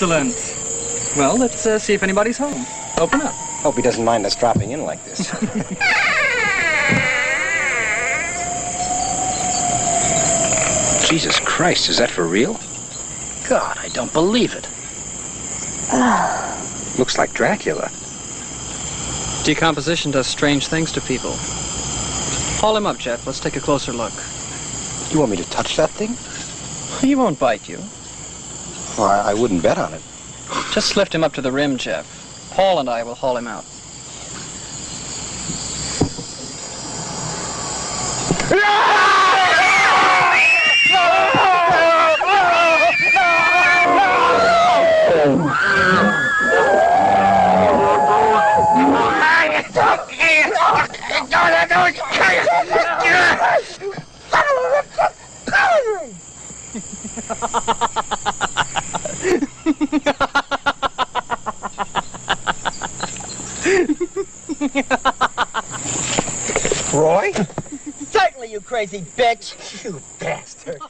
Excellent. Well, let's see if anybody's home. Open up. Hope he doesn't mind us dropping in like this. Jesus Christ, is that for real? God, I don't believe it. Looks like Dracula. Decomposition does strange things to people. Haul him up, Jet. Let's take a closer look. You want me to touch that thing? He won't bite you. Well, I wouldn't bet on it. Just lift him up to the rim, Jeff. Paul and I will haul him out. Roy? Certainly, you crazy bitch. You bastard.